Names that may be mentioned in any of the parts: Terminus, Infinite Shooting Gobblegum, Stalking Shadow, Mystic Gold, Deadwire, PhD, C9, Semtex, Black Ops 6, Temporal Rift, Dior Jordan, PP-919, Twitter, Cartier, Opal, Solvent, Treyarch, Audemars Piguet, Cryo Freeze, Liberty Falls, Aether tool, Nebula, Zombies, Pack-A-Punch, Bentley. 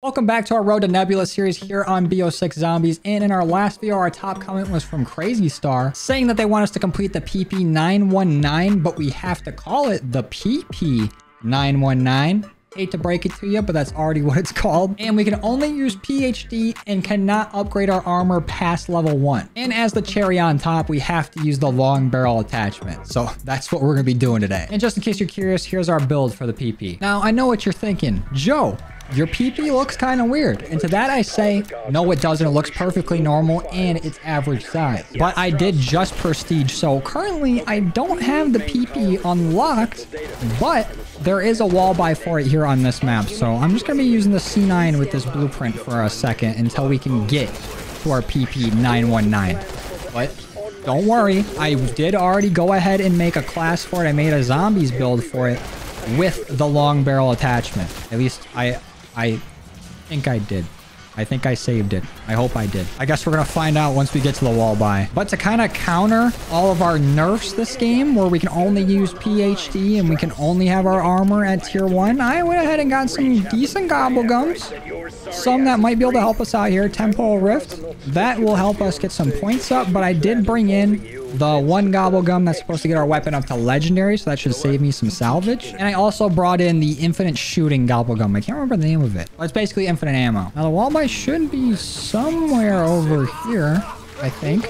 Welcome back to our Road to Nebula series here on BO6 Zombies, and in our last video our top comment was from Crazy Star saying that they want us to complete the PP-919, but we have to call it the PP-919. Hate to break it to you, but that's already what it's called. And we can only use PhD and cannot upgrade our armor past level 1. And as the cherry on top, we have to use the long barrel attachment. So that's what we're going to be doing today. And just in case you're curious, here's our build for the PP. Now, I know what you're thinking. Joe, your PP looks kind of weird. And to that I say, no it doesn't. It looks perfectly normal and it's average size. But I did just prestige, so currently I don't have the PP unlocked, but there is a wall by for it here on this map. So I'm just going to be using the C9 with this blueprint for a second until we can get to our PP-919. But don't worry, I did already go ahead and make a class for it. I made a zombies build for it with the long barrel attachment. At least I think I did. I think I saved it. I hope I did. I guess we're going to find out once we get to the wall by. But to kind of counter all of our nerfs this game, where we can only use PhD and we can only have our armor at tier 1, I went ahead and got some decent gobblegums. Some that might be able to help us out here. Temporal Rift. That will help us get some points up, but I did bring in the one gobblegum that's supposed to get our weapon up to legendary, so that should save me some salvage. And I also brought in the infinite shooting gobblegum. I can't remember the name of it. Well, it's basically infinite ammo. Now the wall by should be somewhere over here, I think.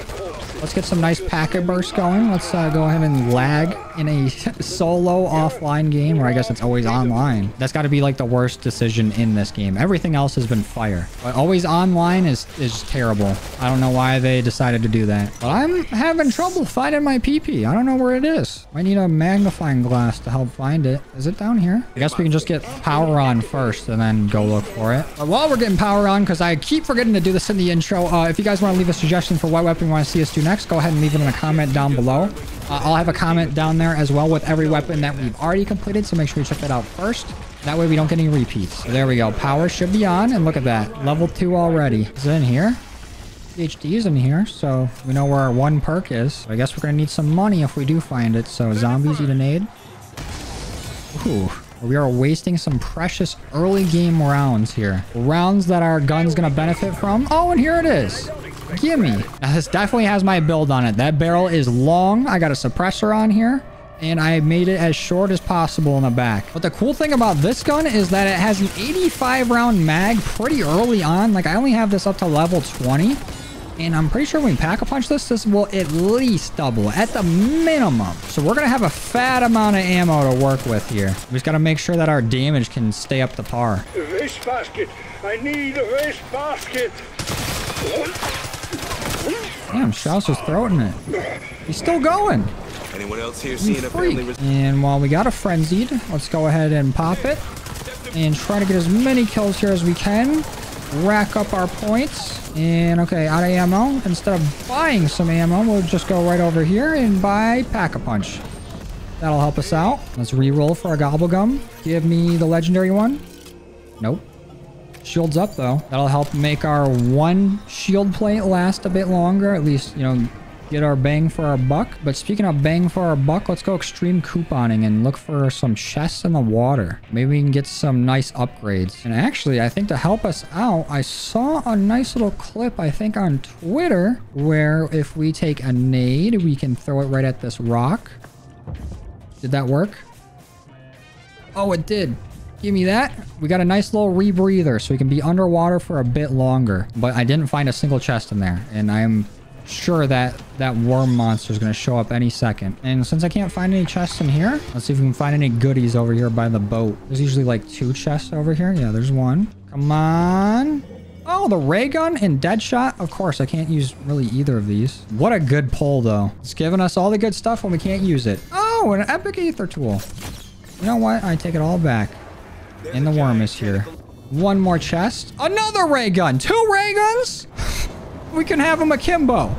Let's get some nice packet bursts going. Let's go ahead and lag in a solo offline game, or I guess it's always online. That's got to be like the worst decision in this game. Everything else has been fire, but always online is terrible. I don't know why they decided to do that, but I'm having trouble finding my PP. I don't know where it is. I need a magnifying glass to help find it. Is it down here? I guess we can just get power on first and then go look for it. But while we're getting power on, because I keep forgetting to do this in the intro, if you guys want to leave a suggestion for what weapon you want to see us do next, go ahead and leave it in a comment down below. I'll have a comment down there as well with every weapon that we've already completed, so make sure you check that out first. That way we don't get any repeats. So there we go. Power should be on, and look at that. Level 2 already. Is it in here? PhD is in here, so we know where our one perk is. I guess we're going to need some money if we do find it, so zombies need an aid. Ooh. We are wasting some precious early game rounds here. Rounds that our gun's going to benefit from. Oh, and here it is. Gimme. Now, this definitely has my build on it. That barrel is long. I got a suppressor on here, and I made it as short as possible in the back. But the cool thing about this gun is that it has an 85-round mag pretty early on. Like, I only have this up to level 20, and I'm pretty sure when we Pack-A-Punch this will at least double at the minimum. So we're going to have a fat amount of ammo to work with here. We just got to make sure that our damage can stay up to par. Waste basket. I need a waste basket. Damn, Shouser's throwing it. He's still going. Anyone else here seeing a family? And while we got a frenzied, let's go ahead and pop it and try to get as many kills here as we can. Rack up our points. And okay, out of ammo. Instead of buying some ammo, we'll just go right over here and buy Pack-A-Punch. That'll help us out. Let's re-roll for our gobblegum. Give me the legendary one. Nope. Shields up though. That'll help make our one shield plate last a bit longer, at least, you know, get our bang for our buck. But speaking of bang for our buck, let's go extreme couponing and look for some chests in the water. Maybe we can get some nice upgrades. And actually, I think to help us out, I saw a nice little clip, I think on Twitter, where if we take a nade, we can throw it right at this rock. Did that work? Oh, it did. Give me that. We got a nice little rebreather, so we can be underwater for a bit longer. But I didn't find a single chest in there, and I'm sure that that worm monster is going to show up any second. And since I can't find any chests in here, let's see if we can find any goodies over here by the boat. There's usually like 2 chests over here. Yeah, there's one. Come on. Oh, the ray gun and dead shot. Of course, I can't use really either of these. What a good pull, though. It's giving us all the good stuff when we can't use it. Oh, an epic ether tool. You know what? I take it all back. And the worm is here. One more chest. Another ray gun. 2 ray guns? We can have them akimbo.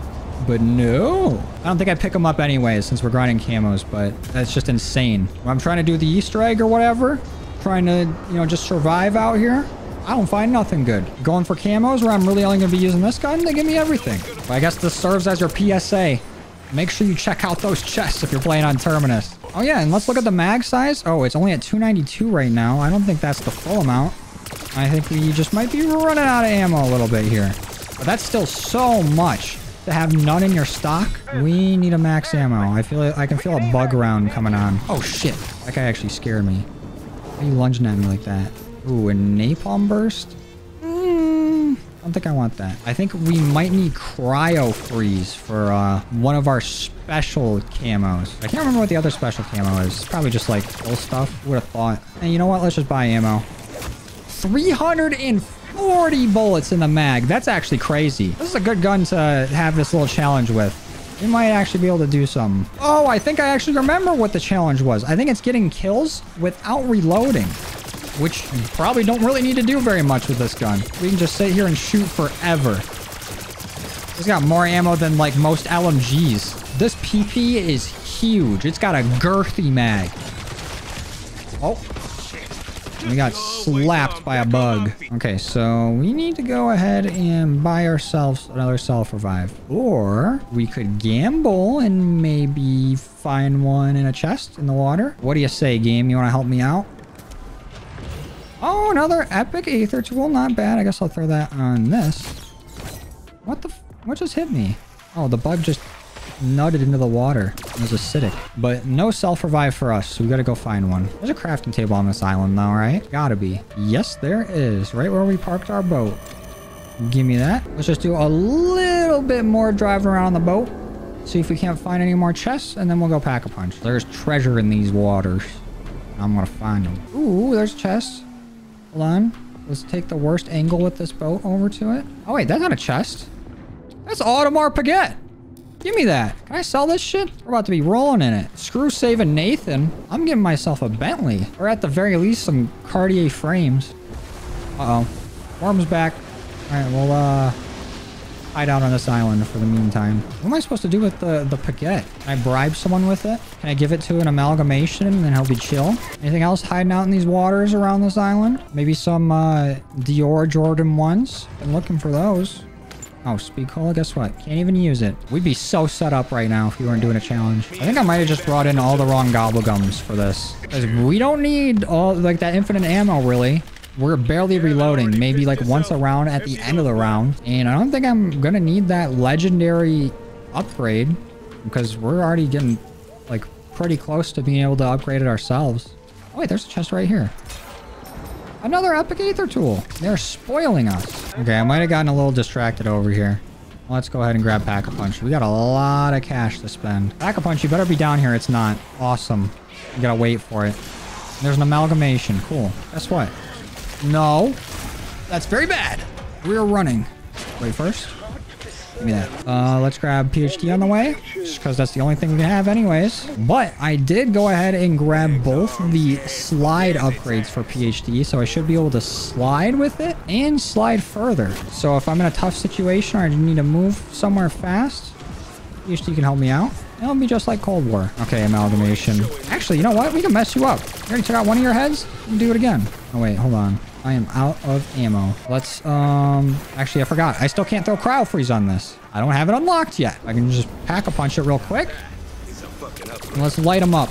But no. I don't think I pick them up anyways since we're grinding camos, but that's just insane. When I'm trying to do the Easter egg or whatever, trying to, you know, just survive out here, I don't find nothing good. Going for camos where I'm really only going to be using this gun, they give me everything. But I guess this serves as your PSA. Make sure you check out those chests if you're playing on Terminus. Oh yeah, and let's look at the mag size. Oh, it's only at 292 right now. I don't think that's the full amount. I think we just might be running out of ammo a little bit here. But that's still so much to have none in your stock. We need a max ammo. I feel like I can feel a bug round coming on. Oh shit. That guy actually scared me. Why are you lunging at me like that? Ooh, a napalm burst? I don't think I want that. I think we might need Cryo Freeze for one of our special camos. I can't remember what the other special camo is. It's probably just like full stuff. Who would have thought? And you know what? Let's just buy ammo. 340 bullets in the mag. That's actually crazy. This is a good gun to have this little challenge with. We might actually be able to do something. Oh, I think I actually remember what the challenge was. I think it's getting kills without reloading, which you probably don't really need to do very much with this gun. We can just sit here and shoot forever. It's got more ammo than like most LMGs. This PP is huge. It's got a girthy mag. Oh, we got slapped by a bug. Okay, so we need to go ahead and buy ourselves another self-revive. Or we could gamble and maybe find one in a chest in the water. What do you say, game? You want to help me out? Oh, another epic aether tool. Not bad. I guess I'll throw that on this. What the... what just hit me? Oh, the bug just nutted into the water. It was acidic. But no self-revive for us, so we gotta go find one. There's a crafting table on this island though, right? Gotta be. Yes, there is. Right where we parked our boat. Give me that. Let's just do a little bit more driving around on the boat. See if we can't find any more chests, and then we'll go Pack-A-Punch. There's treasure in these waters. I'm gonna find them. Ooh, there's chests. Hold on. Let's take the worst angle with this boat over to it. Oh, wait. That's not a chest. That's Audemars Piguet. Give me that. Can I sell this shit? We're about to be rolling in it. Screw saving Nathan. I'm getting myself a Bentley. Or at the very least, some Cartier frames. Uh-oh. Worm's back. All right, we'll hide out on this island for the meantime. What am I supposed to do with the Piguet? Can I bribe someone with it? Can I give it to an amalgamation and then he'll be chill? Anything else hiding out in these waters around this island? Maybe some Dior Jordan ones. Been looking for those. Oh, speed cola, guess what? Can't even use it. We'd be so set up right now if we weren't doing a challenge. I think I might have just brought in all the wrong gobblegums for this. Because we don't need all like that infinite ammo, really. We're barely reloading, maybe like once a round at the end of the round. And I don't think I'm going to need that legendary upgrade because we're already getting like pretty close to being able to upgrade it ourselves. Oh, wait, there's a chest right here. Another epic aether tool. They're spoiling us. Okay, I might have gotten a little distracted over here. Let's go ahead and grab Pack-A-Punch. We got a lot of cash to spend. Pack-A-Punch, you better be down here. It's not. Awesome. You got to wait for it. There's an amalgamation. Cool. Guess what? No, that's very bad. We're running. Wait first. Give me that. Let's grab PhD on the way, just because that's the only thing we have anyways. But I did go ahead and grab both the slide upgrades for PhD, so I should be able to slide with it and slide further. So if I'm in a tough situation or I need to move somewhere fast, PhD can help me out. It'll be just like Cold War. Okay, amalgamation. Actually, you know what? We can mess you up. You already took out one of your heads? You can do it again. Oh, wait, hold on. I am out of ammo. Let's, actually, I forgot. I still can't throw Cryo Freeze on this. I don't have it unlocked yet. I can just Pack-A-Punch it real quick. And let's light them up.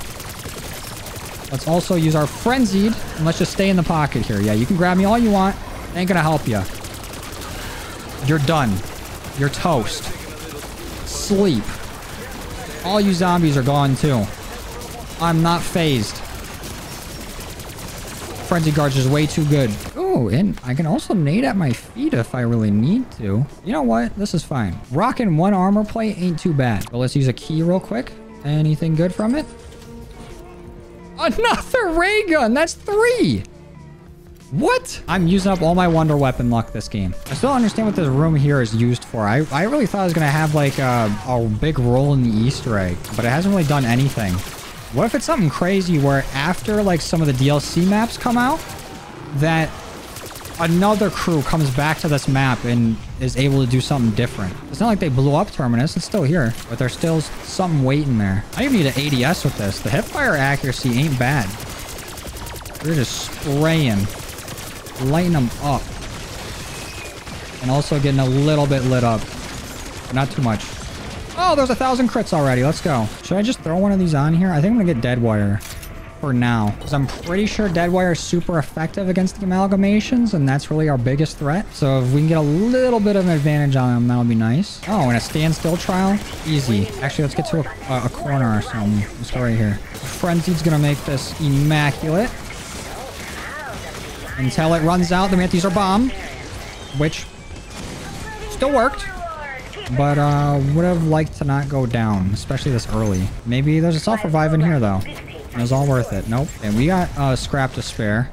Let's also use our Frenzied. And let's just stay in the pocket here. Yeah, you can grab me all you want. Ain't gonna help you. You're done. You're toast. Sleep. All you zombies are gone, too. I'm not phased. Frenzy Guard's is way too good. Oh, and I can also nade at my feet if I really need to. You know what? This is fine. Rocking one armor plate ain't too bad. But let's use a key real quick. Anything good from it? Another ray gun! That's three! What? I'm using up all my wonder weapon luck this game. I still don't understand what this room here is used for. I really thought I was going to have like a big role in the Easter egg, but it hasn't really done anything. What if it's something crazy where after like some of the DLC maps come out, that another crew comes back to this map and is able to do something different? It's not like they blew up Terminus. It's still here, but there's still something waiting there. I even need an ADS with this. The hipfire accuracy ain't bad. We're just spraying. Lighten them up and also getting a little bit lit up, but not too much. Oh, there's 1,000 crits already. Let's go. Should I just throw one of these on here? I think I'm gonna get Deadwire. for now, because I'm pretty sure Deadwire is super effective against the amalgamations, and that's really our biggest threat. So if we can get a little bit of an advantage on them, that'll be nice. Oh, and a standstill trial? Easy. Actually, let's get to a corner or something. Let's go right here. Frenzied's gonna make this immaculate. Until it runs out, then we have to use our bomb. Which still worked. But would have liked to not go down, especially this early. Maybe there's a self-revive in here, though. It was all worth it. Nope. And we got scrap to spare.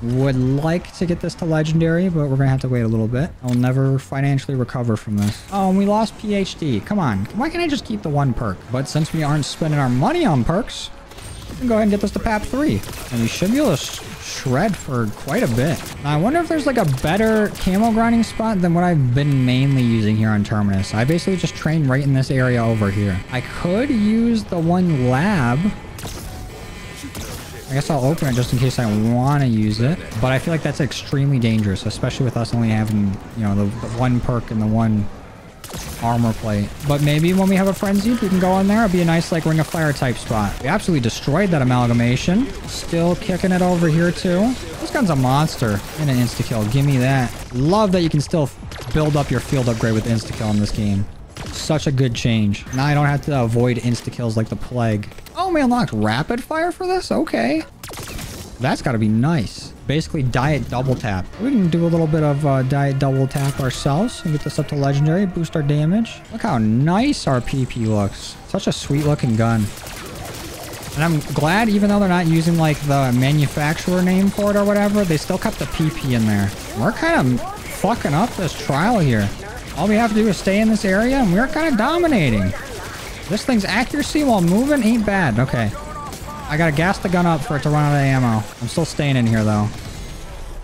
Would like to get this to legendary, but we're gonna have to wait a little bit. I'll never financially recover from this. Oh, and we lost PhD. Come on. Why can't I just keep the one perk? But since we aren't spending our money on perks, we can go ahead and get this to Pap 3. And we should be able to shred for quite a bit. Now, I wonder if there's like a better camo grinding spot than what I've been mainly using here on Terminus. I basically just train right in this area over here. I could use the one lab. I guess I'll open it just in case I want to use it. But I feel like that's extremely dangerous, especially with us only having, you know, the one perk and the one armor plate. But maybe when we have a frenzied, we can go in there. It'll be a nice, like, ring of fire type spot. We absolutely destroyed that amalgamation. Still kicking it over here, too. This gun's a monster. And an insta-kill. Give me that. Love that you can still build up your field upgrade with insta-kill in this game. Such a good change. Now I don't have to avoid insta-kills like the plague. Oh, we unlocked rapid fire for this? Okay. That's got to be nice. Basically, diet double tap. We can do a little bit of diet double tap ourselves and get this up to legendary, boost our damage. Look how nice our PP looks. Such a sweet looking gun. And I'm glad, even though they're not using like the manufacturer name for it or whatever, they still kept the PP in there. We're kind of fucking up this trial here. All we have to do is stay in this area, and we're kind of dominating. This thing's accuracy while moving ain't bad. Okay. I gotta gas the gun up for it to run out of ammo. I'm still staying in here, though.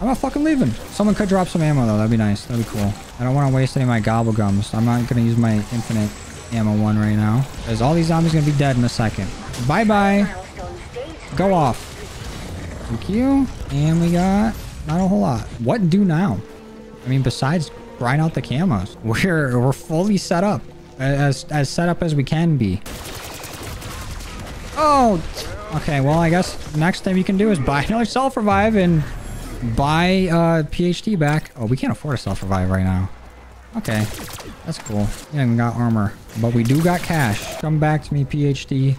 I'm not fucking leaving. Someone could drop some ammo, though. That'd be nice. That'd be cool. I don't want to waste any of my gobblegums. So I'm not gonna use my infinite ammo one right now. Because all these zombies are gonna be dead in a second. Bye-bye. Go off. Thank you. And we got not a whole lot. What do now? I mean, besides grind out the camos. We're fully set up. As set up as we can be. Oh! Okay, well, I guess next thing you can do is buy another self-revive and buy PhD back. Oh, we can't afford a self-revive right now. Okay, that's cool. We haven't got armor, but we do got cash. Come back to me, PhD.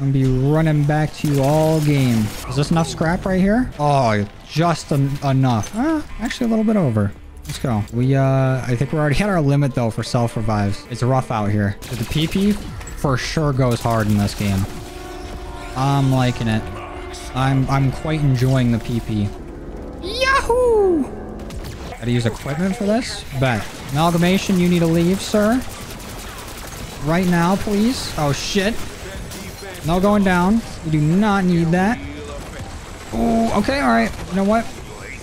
I'm gonna be running back to you all game. Is this enough scrap right here? Oh, just enough. Actually, a little bit over. Let's go. We, I think we're already at our limit, though, for self-revives. It's rough out here. But the PP for sure goes hard in this game. I'm liking it. I'm quite enjoying the PP. Yahoo! Gotta use equipment for this? Bet. Amalgamation, you need to leave, sir. Right now, please. Oh, shit. No going down. You do not need that. Oh, okay, alright. You know what?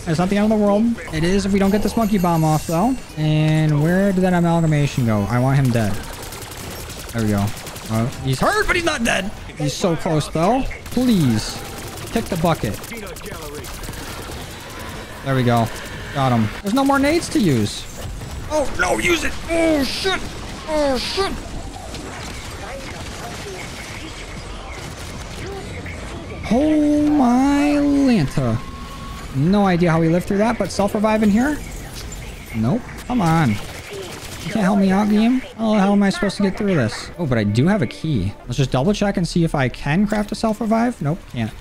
It's not the end of the world. It is if we don't get this monkey bomb off, though. And where did that amalgamation go? I want him dead. There we go. He's hurt, but he's not dead. He's so close, though. Please. Kick the bucket. There we go. Got him. There's no more nades to use. Oh, no. Use it. Oh, shit. Oh, shit. Oh, my Lanta. No idea how we lived through that, but self-revive in here? Nope. Come on. You can't help me out, game? Oh, how am I supposed to get through this? Oh, but I do have a key. Let's just double check and see if I can craft a self-revive. Nope, can't.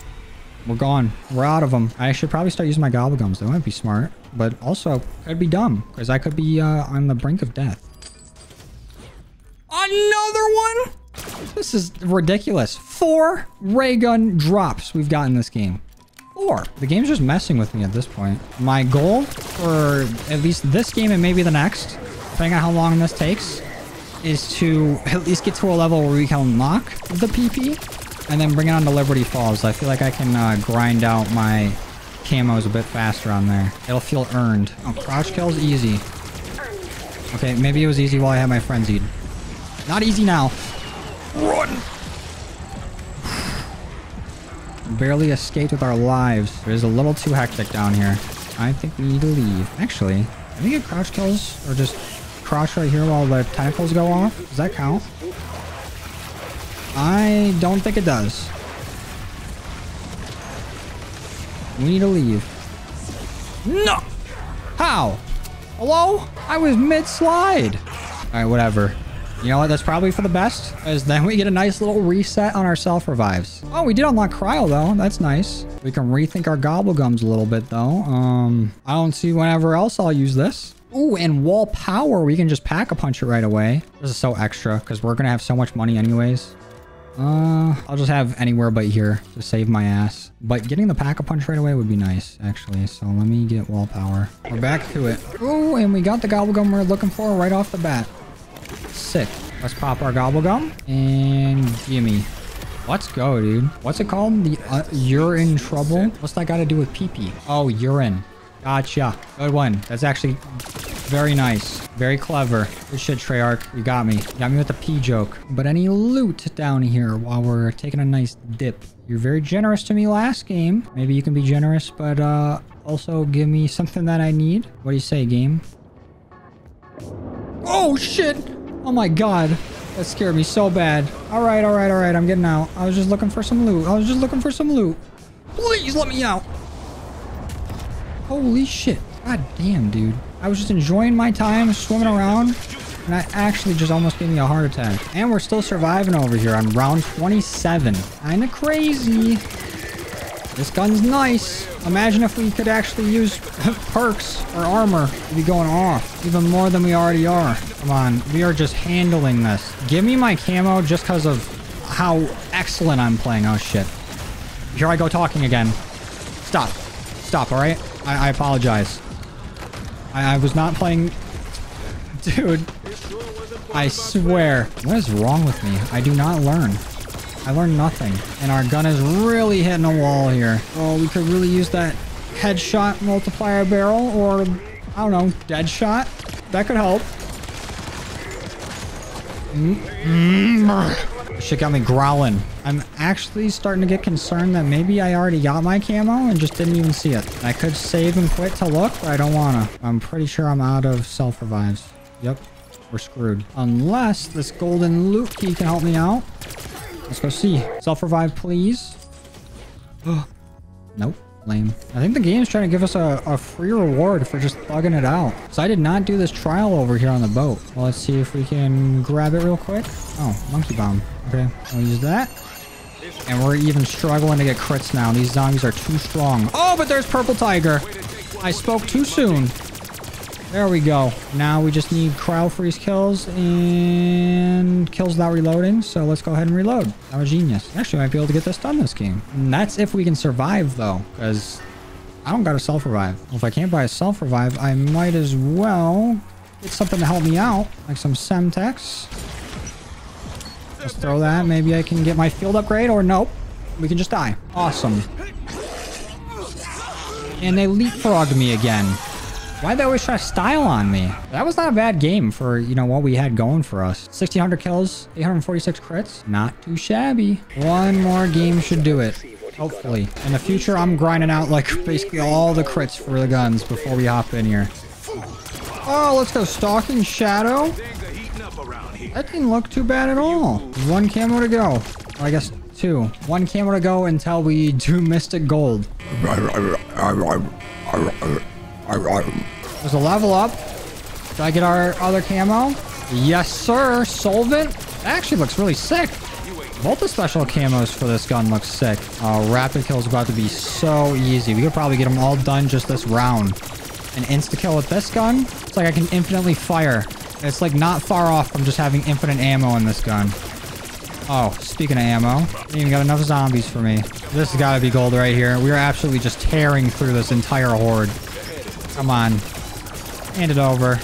We're gone. We're out of them. I should probably start using my gobblegums. That might be smart, but also could be dumb because I could be on the brink of death. Another one? This is ridiculous. 4 ray gun drops we've got in this game. The game's just messing with me at this point. My goal for at least this game and maybe the next, depending on how long this takes, is to at least get to a level where we can unlock the PP and then bring it on to Liberty Falls. I feel like I can grind out my camos a bit faster on there. It'll feel earned. Oh, crouch kill's easy. Okay, maybe it was easy while I had my frenzied. Not easy now. Run! Barely escaped with our lives. It is a little too hectic down here. I think we need to leave. Actually, can we get crouch kills or just crouch right here while the tentacles go off? Does that count? I don't think it does. We need to leave. No! How? Hello? I was mid-slide. All right, whatever. You know what? That's probably for the best, because then we get a nice little reset on our self-revives. Oh, we did unlock Cryo, though. That's nice. We can rethink our Gobblegums a little bit, though. I don't see whenever else I'll use this. Ooh, and wall power. We can just Pack-A-Punch it right away. This is so extra, because we're going to have so much money anyways. I'll just have anywhere but here to save my ass. But getting the Pack-A-Punch right away would be nice, actually. So let me get wall power. We're back to it. Ooh, and we got the Gobblegum we're looking for right off the bat. Sick. Let's pop our Gobblegum and gimme. Let's go, dude. What's it called? The you're in trouble. What's that got to do with PP? Oh, urine. Gotcha. Good one. That's actually very nice. Very clever. Good shit, Treyarch. You got me. You got me with the pee joke. But any loot down here while we're taking a nice dip. You're very generous to me last game. Maybe you can be generous, but also give me something that I need. What do you say, game? Oh, shit. Oh my god, that scared me so bad. All right, all right, all right, I'm getting out. I was just looking for some loot. I was just looking for some loot. Please let me out. Holy shit. God damn, dude. I was just enjoying my time swimming around, and I actually just almost gave me a heart attack. And we're still surviving over here on round 27. Kinda crazy. This gun's nice. Imagine if we could actually use perks or armor to be going off even more than we already are. Come on. We are just handling this. Give me my camo just because of how excellent I'm playing. Oh, shit. Here I go talking again. Stop. Stop, all right? I apologize. I was not playing... Dude. I swear. What is wrong with me? I do not learn. I learned nothing. And our gun is really hitting a wall here. Oh, we could really use that headshot multiplier barrel or, I don't know, dead shot. That could help. Shit got me growling. I'm actually starting to get concerned that maybe I already got my camo and just didn't even see it. I could save and quit to look, but I don't wanna. I'm pretty sure I'm out of self-revives. Yep, we're screwed. Unless this golden loot key can help me out. Let's go see. Self-revive, please. Nope. Lame. I think the game's trying to give us a free reward for just thugging it out. So I did not do this trial over here on the boat. Well, let's see if we can grab it real quick. Oh, monkey bomb. Okay. We'll use that. And we're even struggling to get crits now. These zombies are too strong. Oh, but there's Purple Tiger. I spoke too soon. There we go. Now we just need Cryo Freeze kills and kills without reloading. So let's go ahead and reload. That was genius. Actually, I might be able to get this done this game. And that's if we can survive, though, because I don't got a self-revive. Well, if I can't buy a self-revive, I might as well get something to help me out, like some Semtex. Let's throw that. Maybe I can get my field upgrade, or nope. We can just die. Awesome. And they leapfrogged me again. Why'd they always try to style on me? That was not a bad game for, you know, what we had going for us. 1,600 kills, 846 crits. Not too shabby. One more game should do it. Hopefully. In the future, I'm grinding out, like, basically all the crits for the guns before we hop in here. Oh, let's go Stalking Shadow. That didn't look too bad at all. One camo to go. Well, I guess two. One camo to go until we do Mystic Gold. There's a level up. Did I get our other camo? Yes, sir. Solvent. That actually looks really sick. Both the special camos for this gun look sick. Rapid kill is about to be so easy. We could probably get them all done just this round. An insta-kill with this gun. It's like I can infinitely fire. It's like not far off from just having infinite ammo in this gun. Oh, speaking of ammo, I even got enough zombies for me. This has got to be gold right here. We are absolutely just tearing through this entire horde. Come on. Hand it over.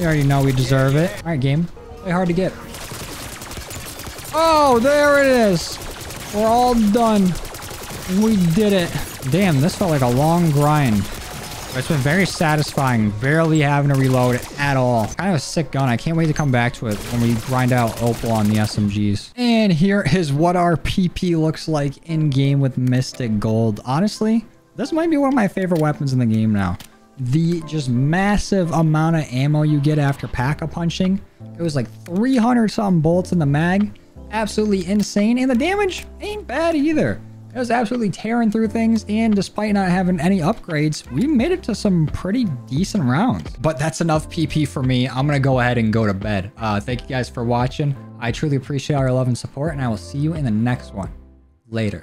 You already know we deserve it. All right, game. Play hard to get. Oh, there it is. We're all done. We did it. Damn, this felt like a long grind. It's been very satisfying. Barely having to reload at all. Kind of a sick gun. I can't wait to come back to it when we grind out Opal on the SMGs. And here is what our PP looks like in-game with Mystic Gold. Honestly... this might be one of my favorite weapons in the game now. The just massive amount of ammo you get after Pack-A-Punching. It was like 300-something bullets in the mag. Absolutely insane. And the damage ain't bad either. It was absolutely tearing through things, and despite not having any upgrades, we made it to some pretty decent rounds. But that's enough PP for me. I'm gonna go ahead and go to bed. Thank you guys for watching. I truly appreciate all your love and support, and I will see you in the next one. Later.